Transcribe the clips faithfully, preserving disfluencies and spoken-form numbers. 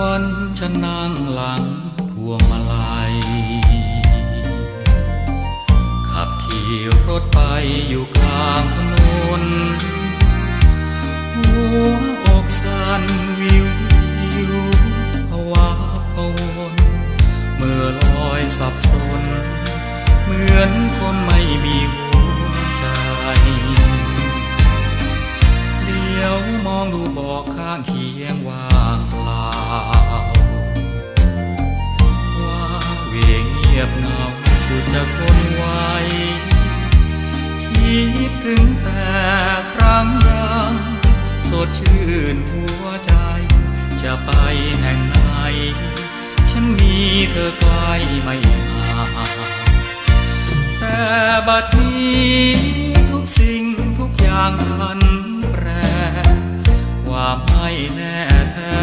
วันจะนั่งหลังพวงมาลัยขับขี่รถไปอยู่ข้างถนนหัวอกสั่นวิววิวภาวะพะวนเมื่อลอยสับสนเหมือนคนไม่มีหัวใจเลี้ยวมองดูบอกข้างเคียงว่างเปล่าว่าเวียงเงียบเหงาสุดจะทนไหวคิดถึงแต่ครั้งยังสดชื่นหัวใจจะไปแห่งไหนฉันมีเธอไกลไม่ห่างแต่บัดนี้ทุกสิ่งทุกอย่างผันแปรความไม่แน่แท้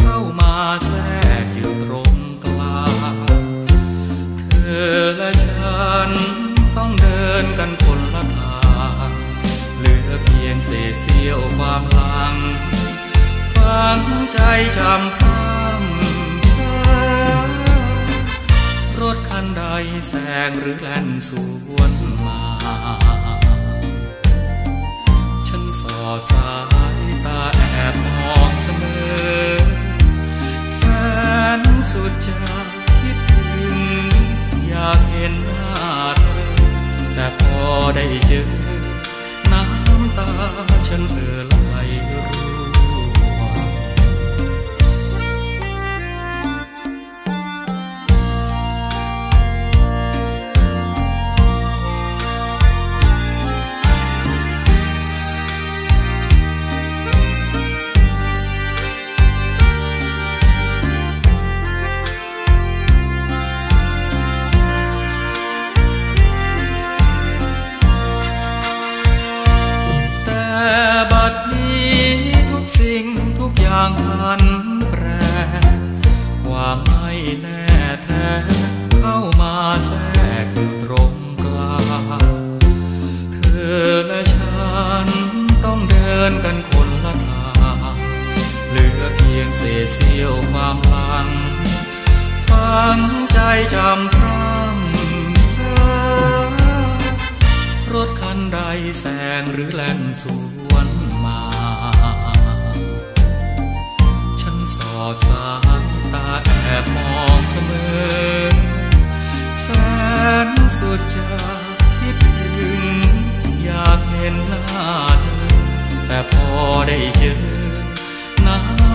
เข้ามาแทรกอยู่ตรงกลางเธอและฉันต้องเดินกันคนละทางเหลือเพียงเศษเสี้ยวความหลังฝังใจจำคำเธอรถคันใดแซงหรือแล่นสวนมาฉันส่อสายตาแอบมองเสมอแสนสุดจะคิดถึงอยากเห็นหน้าเธอแต่พอได้เจอน้ำตาฉันเอ่อไหลผันแปรความไม่แน่แท้เข้ามาแทรกอยู่ตรงกลางเธอและฉันต้องเดินกันคนละทางเหลือเพียงเศษเสี้ยวความหลังฝังใจจำพร่ำเพ้อรถคันใดแซงหรือแล่นสวนมาส่อสายตาแอบมองเสมอแสนสุดจะคิดถึงอยากเห็นหน้าเธอแต่พอได้เจอน้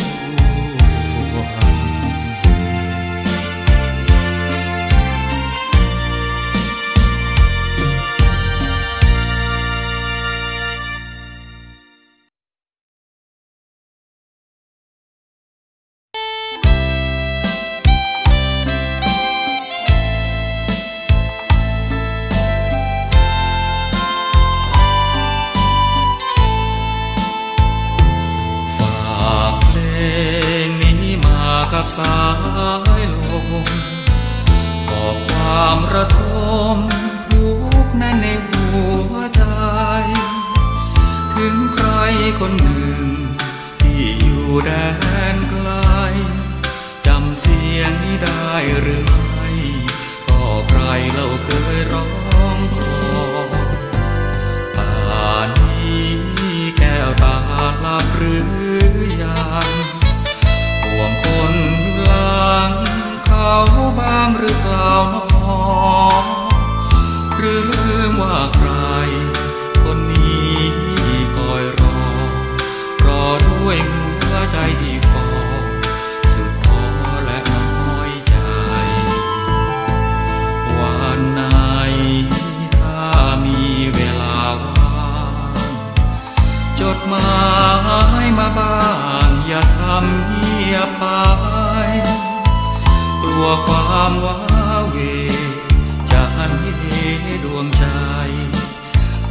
วงสายลมก่อความระทมทุกข์นั้นในหัวใจถึงใครคนหนึ่งที่อยู่แดนไกลจำเสียงนี้ได้หรือไม่ก็ใครเราเคยร้องขอป่านนี้แก้วตาหลับหรือยังห่วงคนเขาบ้างหรือเปล่าน้องหรือลืมว่าใครคนนี้คอยรอรอด้วยหัวใจที่ฟอสุดท้อและน้อยใจวันไหนถ้ามีเวลาว่างจดหมายมาบ้างอย่าทำเงียบไปกลัวความว้าเหวจะหันเหดวงใจ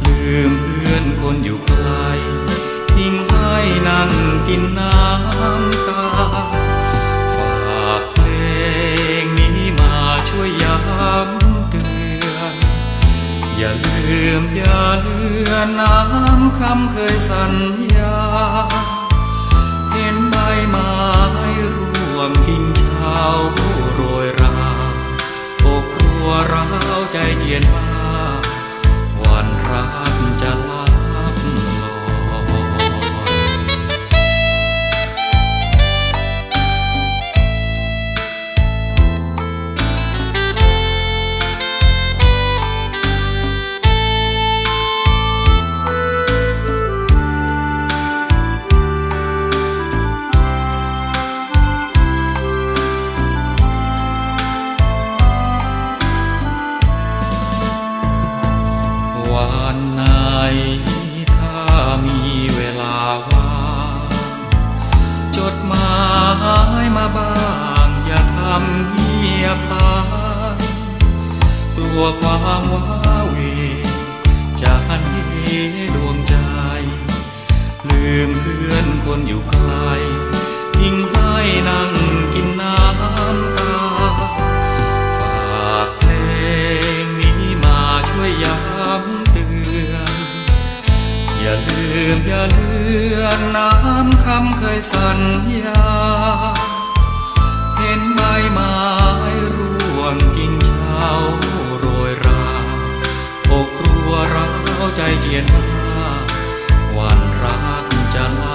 ลืมเพื่อนคนอยู่ไกลทิ้งให้นั่งกินน้ำตาฝากเพลงนี้มาช่วยย้ำเตือนอย่าลืมอย่าเลือนน้ำคำเคยสัญญา อนกินเช้าโรยราอกครัวร้าวใจเจียนบ้าวันรักจะลาวันไหนถ้ามีเวลาว่างจดหมายมาบ้างอย่าทำเงียบไปกลัวความว้าเหวจะหันเหดวงใจลืมเพื่อนคนอยู่ไกลทิ้งให้นั่งกินน้ำตาฝากเพลงนี้มาช่วยย้ำอย่าลืมอย่าเลือนน้ำคำเคยสัญญาเห็นใบไม้ร่วงกิ่งเช้าโรยราอกรัวร้าวใจเจียนบ้าวันรักจะลา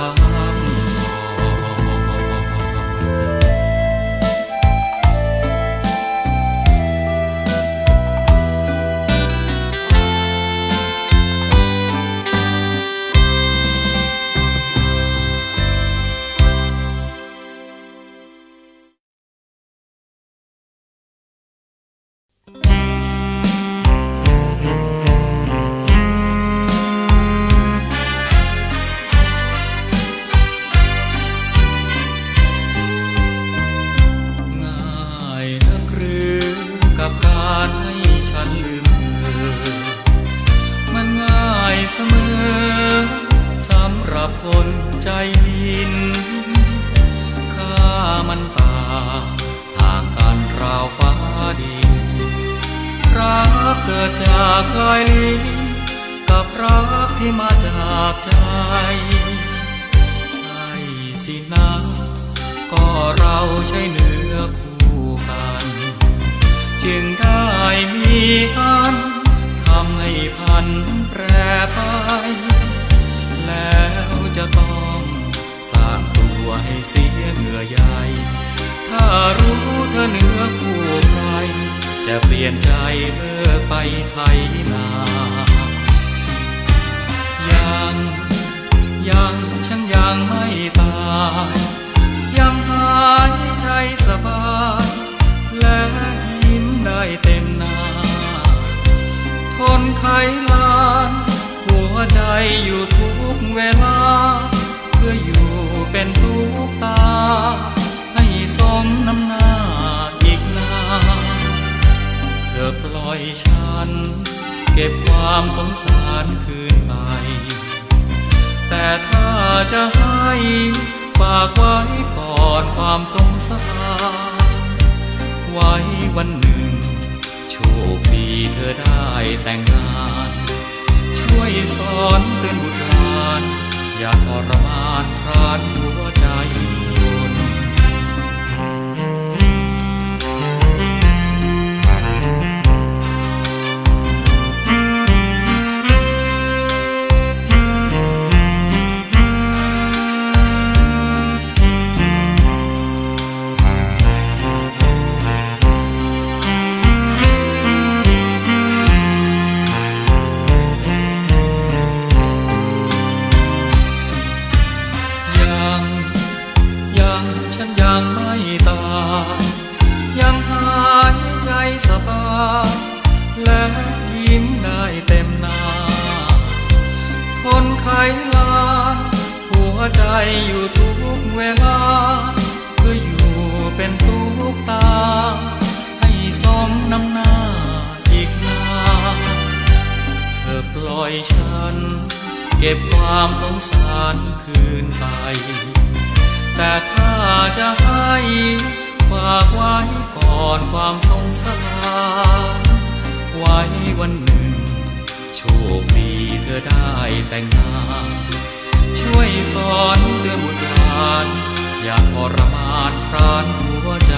อย่าทรมานพรานหัวใจ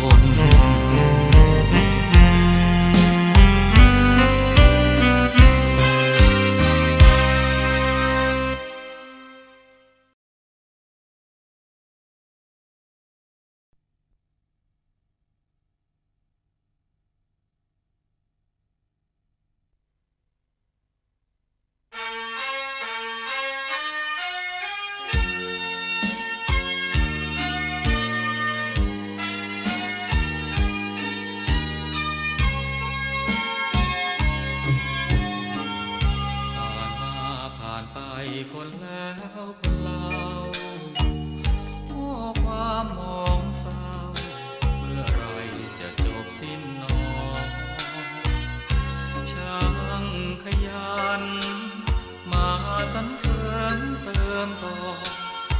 คนคนแล้วคนเล่าข้อความมองเศร้าเมื่อไรจะจบสิ้นนอช่างขยันมาสรรเสริญเติมต่อ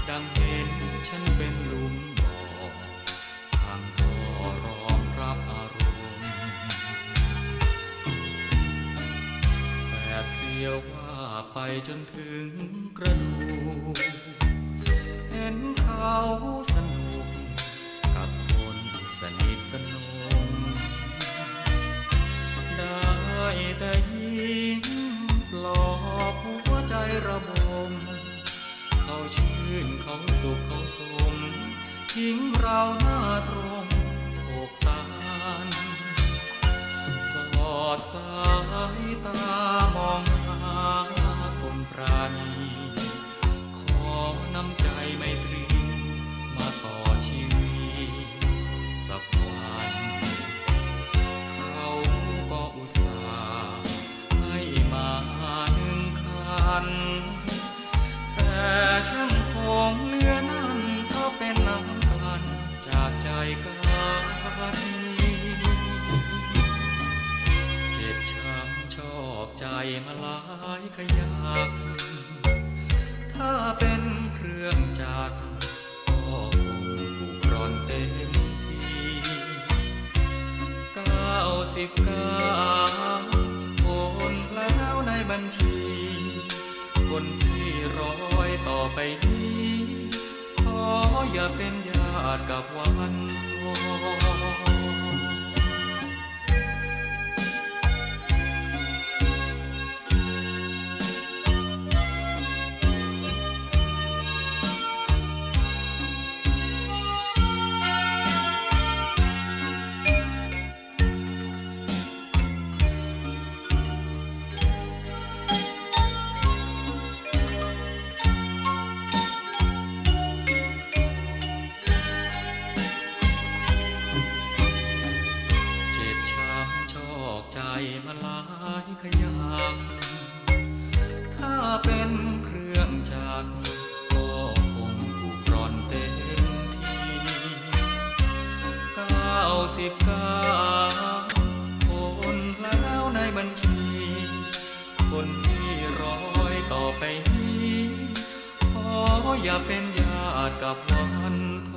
ดังเห็นฉันเป็นหลุมบ่อทางทอรองรับอารมณ์แสบเสียวว่าไปจนถึงกระดูกเห็นเขาสนุกกับคนสนิทสนมได้แต่ยิ้มปลอบหัวใจระบมเขาชื่นเขาสุขเขาสมทิ้งเราหน้าตรงอกตานสอดสายตามองหาขอน้ำใจไม่ตรีมาต่อชีวิตสักวันเขาก็อุตส่าห์ให้มาหนึ่งคันแต่ช่างคงเนื้อนั้นก็เป็นน้ำกันจากใจกันเจ็บช้ำชอบใจมาหลายขยักถ้าเป็นเครื่องจักรก็คงบุกร่อนเต็มที่เก้าสิบเก้าคนแล้วในบัญชีคนที่ร้อยต่อไปนี้ขออย่าเป็นญาติกับวันทองมาหลายขยักถ้าเป็นเครื่องจักรก็คงบุกร่อนเต็มที่เก้าสิบเก้าคนแล้วในบัญชีคนที่ร้อยต่อไปนี้ขออย่าเป็นญาติกับวันทอง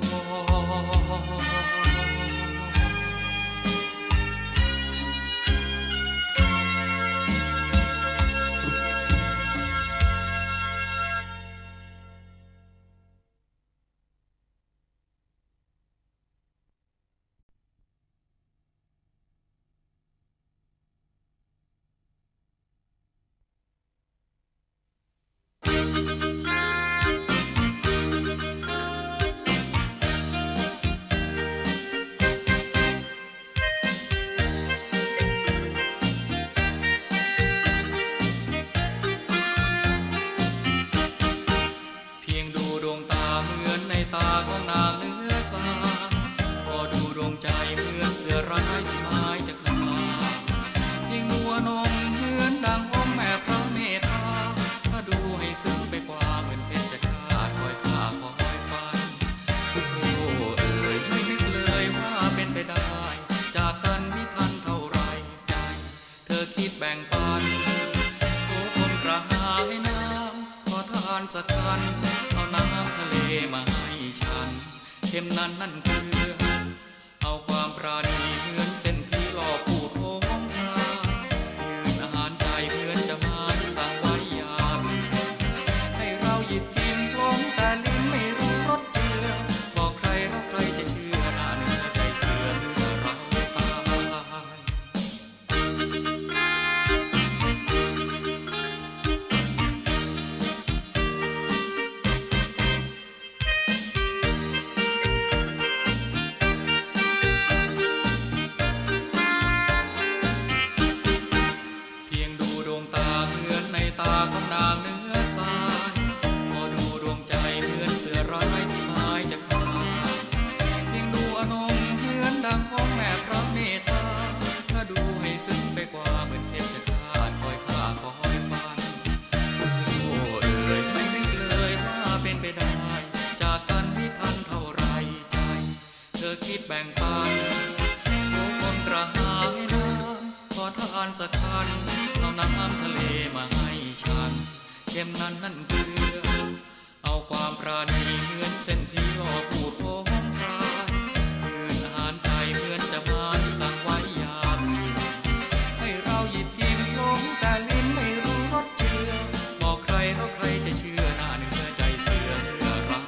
หยิบกินลงแต่ลิ้นไม่รู้รสเจือ เอาน้ำทะเลมาให้ฉันเค็มนั้นนั่นเกลือเอาความปราณีเหมือนเส้นพี่หลอกปูดโค้งคายื่นอาหารใจเหมือนจะมาสั่งไว้ยามกินให้เราหยิบกินลงแต่ลิ้นไม่รู้รสเจือบอกใครเราใครจะเชื่อหน้าเนื้อใจเสือเนื้อเรา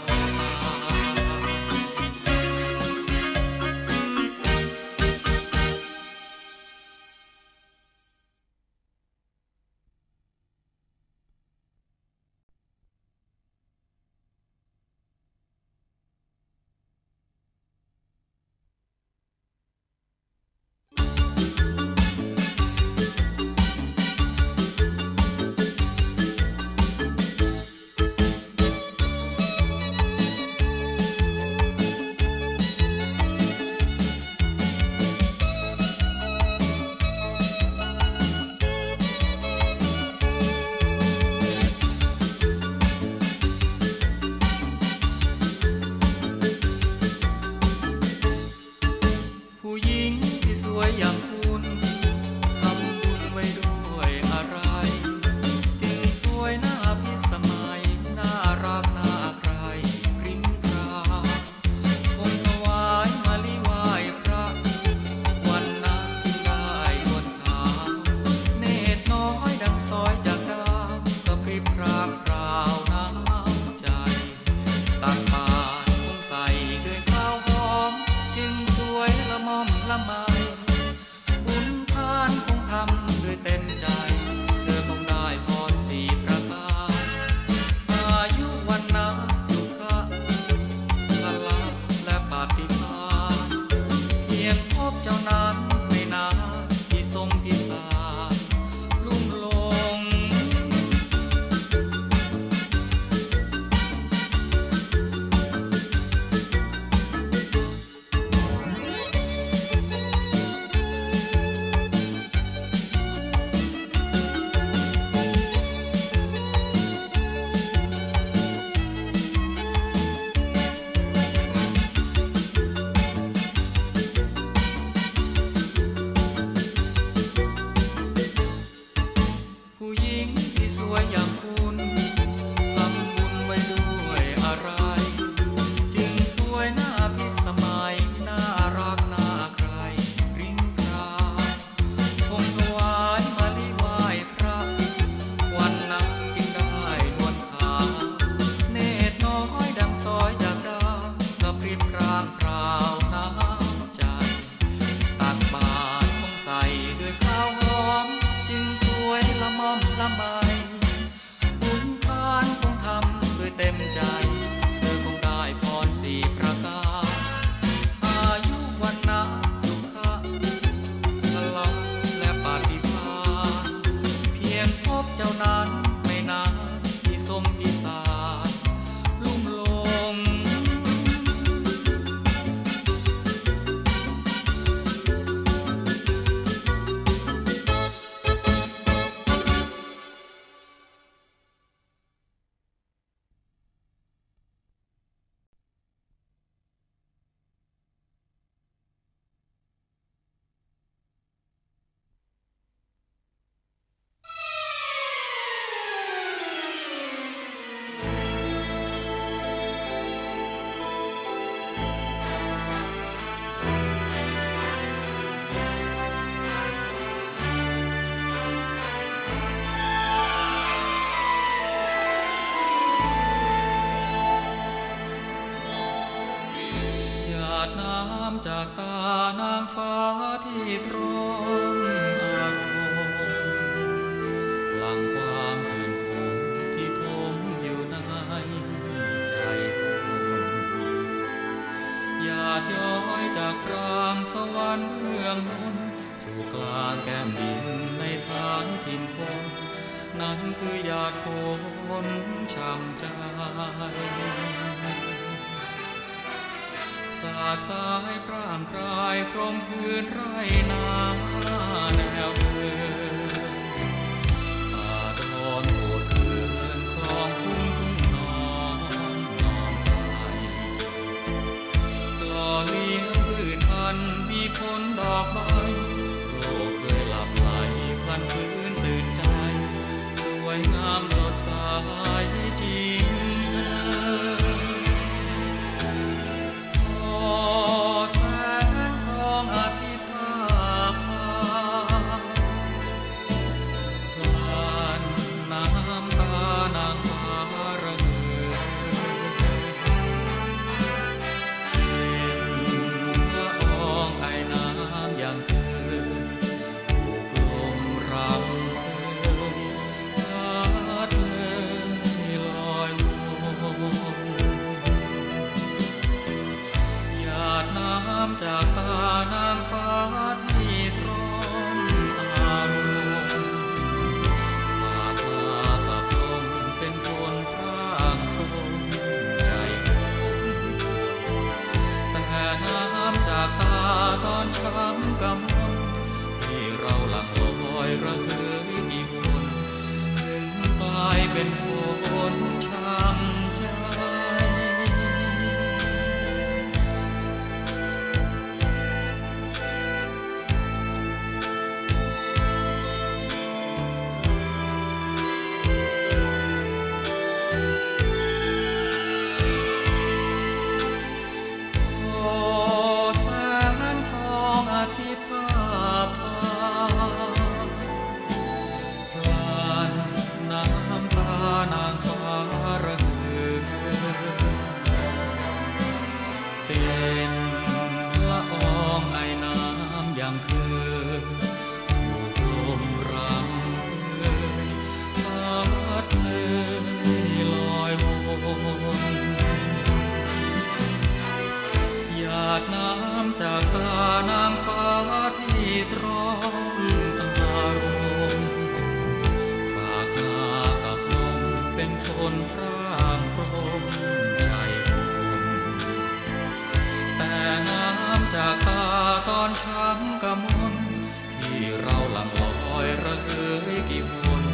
จากตานางฟ้าที่ตรมอารมณ์หลังความคืนคงที่ทมอยู่ในใจตนหยาดย้อยจากปรางสวรรค์เมืองนนสู่กลางแก้มดินในทางถิ่นคงนั้นคือหยาดฝนช่ำใจสาดสายพร่ำพรายพรมพื้นไร่นาแนวเดินป่าดอนโหดเกินคลองพุ่งทุ่งนอนนอนไปกลอเลี้ยงพืชพันธุ์มีผลดอกใบโลกเคยหลับไหลพลันฟื้น วยงามสดใสจริงเออขอแสงทองอาทิตย์ทาบทางผ่านน้ำตานางฟ้าระเบิดเป็นละอองไอน้ำอย่างเธอถูกลมรังจากตานางฟ้าที่ตรมอารมณ์ฝากมากับลมเป็นฝนพรางพรมใจผมแต่น้ำจากตาตอนช้ำกำมลที่เราหลั่งลอยระเหยกี่วนถึงกลายเป็นฝนช้ำใจน้ำจากตานางฟ้าที่ตรมอารมณ์ฝากมากับลมเป็นฝนพรางพรมใจผมแต่น้ำจากตาตอนช้ำกำมลที่เราหลั่งลอยระเหยกี่วน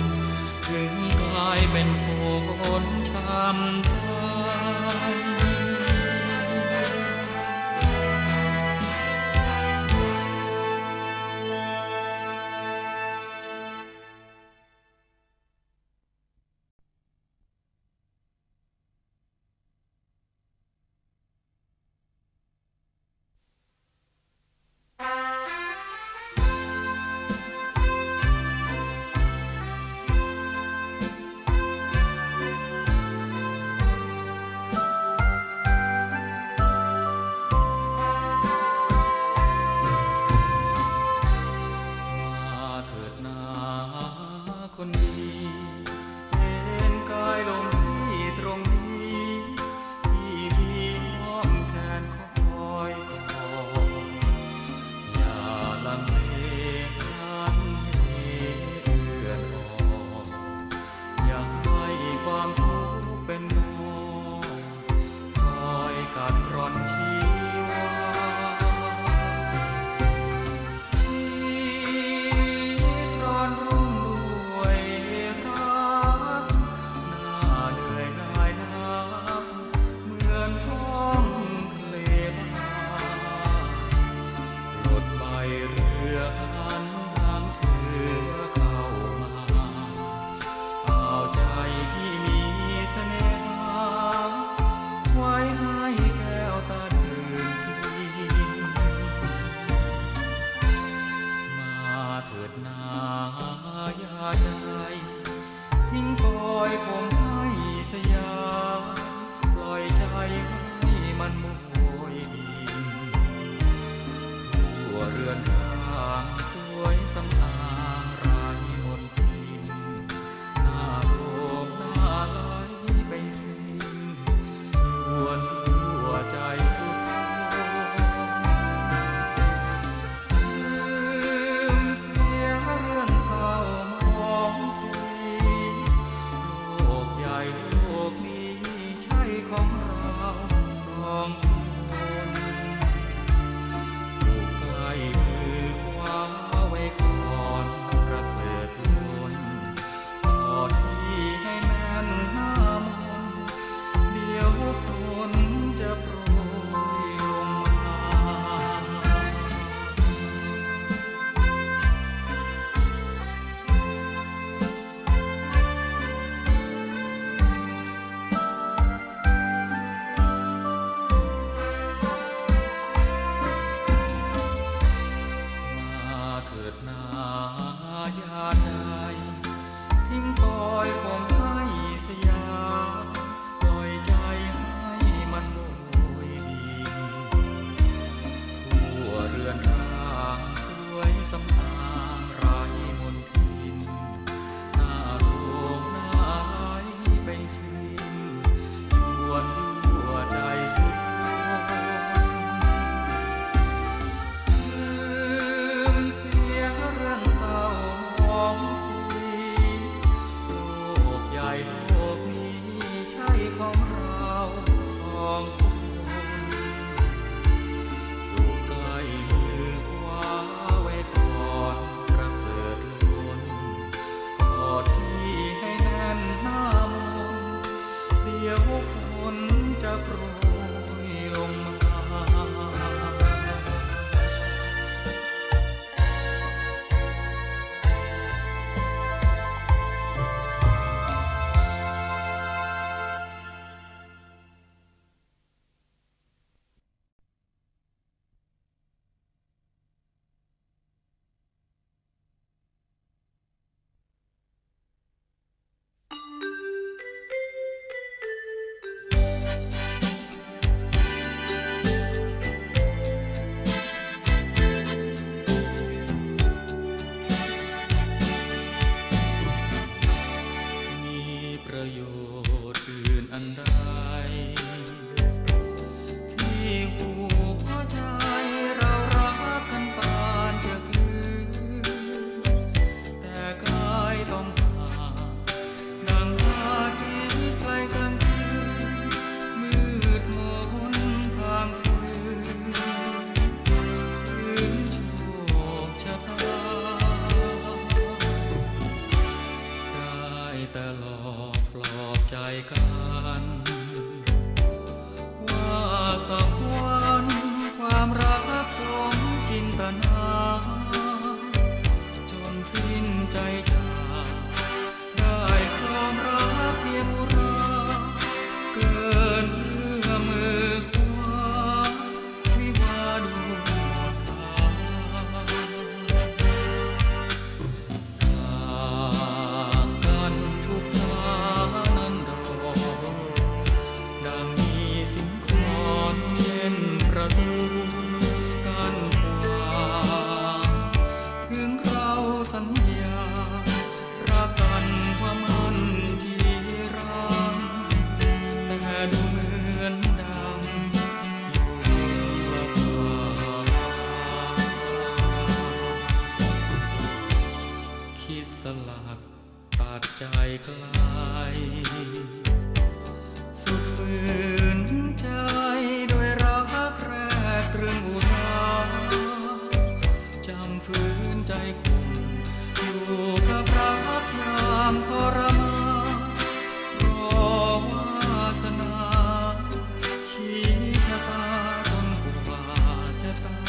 ถึงกลายเป็นฝนช้ำใจสุขใกล้มือคว้าไว้ก่อน ตลอดปลอบใจกันว่าสักวันความรักสมจินตนาจนสิ้นใจจากได้ความรักเพียงอุราเกินเอื้อมมือคว้าวิวาห์ดูหมดทางต่างกันทุกทางนั้นดอกดังมีสิงคอนเช่นประตูกันขวางถึงเราสัญญารักกันว่ามันจีรังแต่ดูเหมือนดังอยู่ละฟ้าคิดสลักตัดใจไกลสุดฝืนใจด้วยรักแรกตรึงอุราจำฝืนใจคงอยู่กับรักยามทรมานรอวาสนาชี้ชะตาจนกว่าจะตาย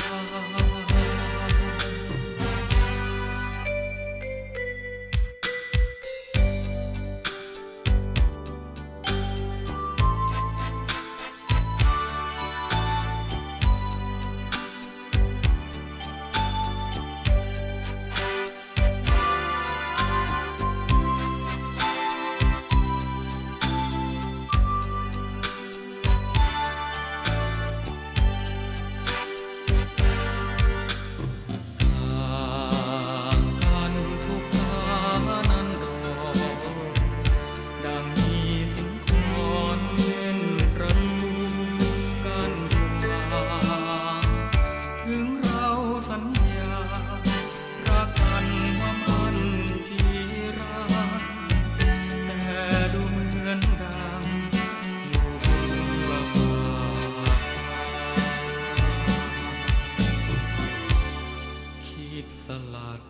สลัด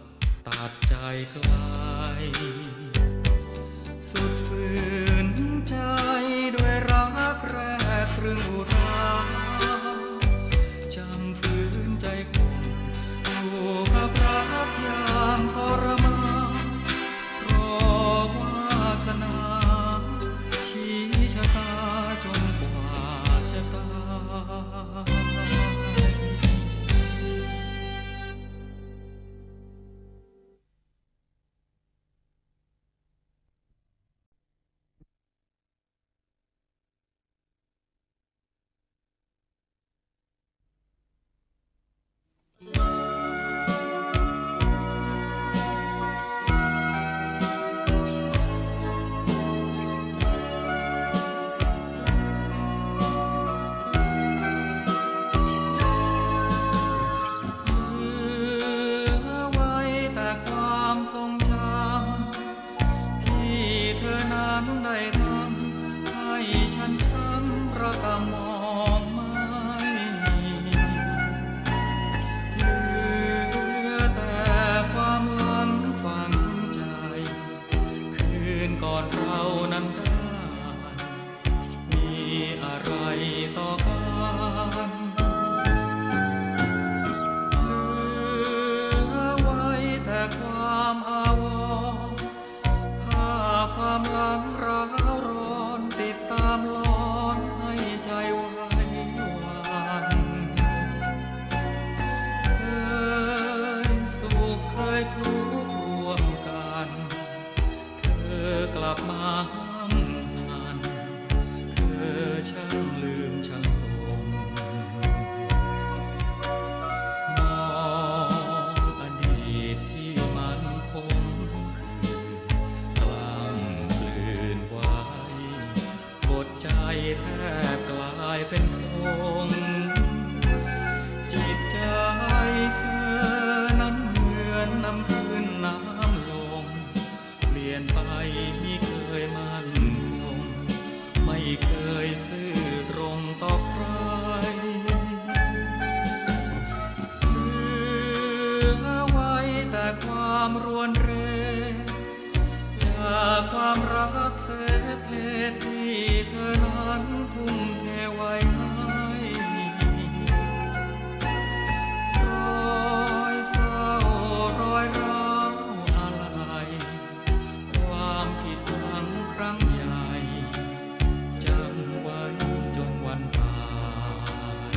ตัดใจไกลสุดฝืนใจด้วยรักแรกตรึงอุราจำฝืนใจคงอยู่กับรักยามทรมานรอวาสนาชี้ชะตาจนกว่าจะตายความรวนเรจากความ ความรักเสเพที่เธอนั้นทุ่มเทไว้ให้รอยเศร้ารอยร้าวอะไรความผิดหวังครั้งใหญ่จำไว้จนวันตาย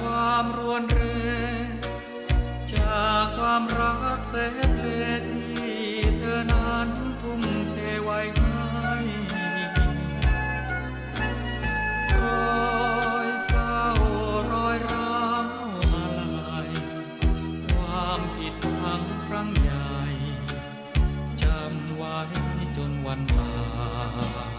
ความรวนเรจากความรักเสเพที่เธอนั้นทุ่มเทไว้ให้รอยเศร้ารอยร้าวอะไรความผิดหวังครั้งใหญ่จำไว้จนวันตาย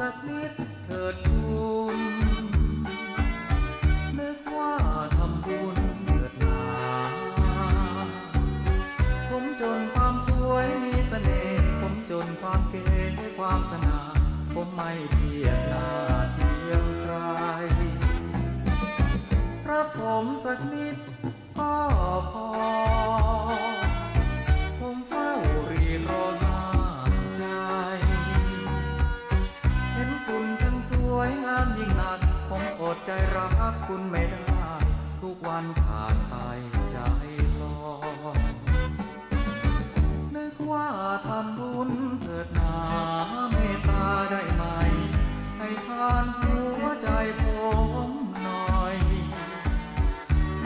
สักนิดเถิดคุณนึกว่าทำบุญเถิดหนาผมจนความสวยมีเสน่ห์ผมจนความเก๋ความสง่าผมไม่เทียบหน้าเทียมใครรักผมสักนิดก็พอผมเฝ้ารีรอมาใจเห็นคุณช่างสวยงามยิ่งนักผมอดใจรักคุณไม่ได้ทุกวันผ่านไปใจลอยนึกว่าทำบุญเถิดหนาเมตตาได้ไหมให้ทานหัวใจผมหน่อย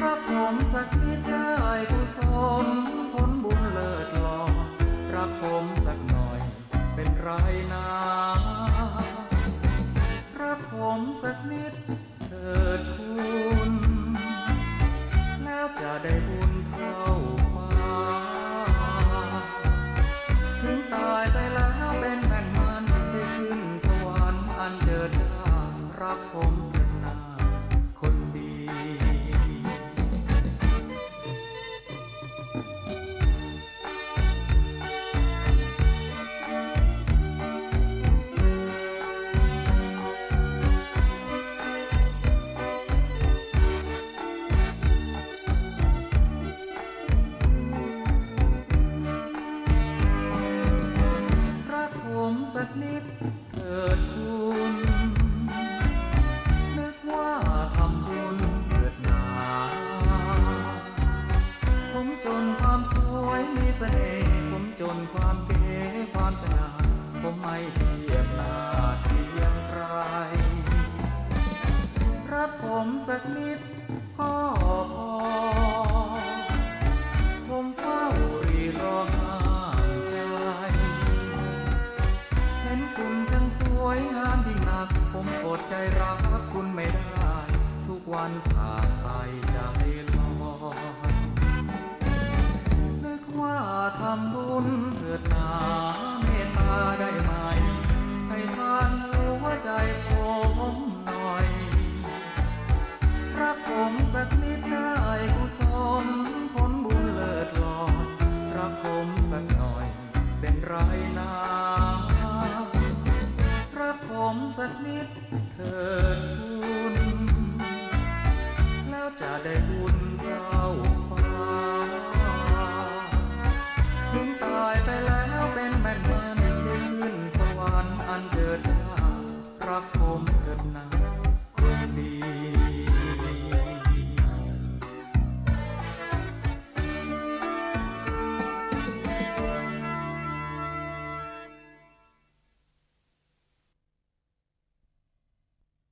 รักผมสักนิดได้กุศลผลบุญเลิศหล่อรักผมสักหน่อยเป็นไรนะรักผมสักนิดเถิดคุณแล้วจะได้บุญเท่าฟ้าถึงตายไปแล้วเป็นแผ่นมันได้ขึ้นสวรรค์อันเจิดจ้ารักผมเถิดนาคนดีสักนิดเถิดคุณนึกว่าทำบุญเถิดหนาผมจนความสวยมีเสน่ห์ผมจนความเก๋ความสง่าผมไม่เทียบหน้าเทียมใครรักผมสักนิดก็พอผมเฝ้ารีรอคุณทั้งสวยงามยิ่งนักผมอดใจรักคุณไม่ได้ทุกวันผ่านไปใจลอยนึกว่าทำ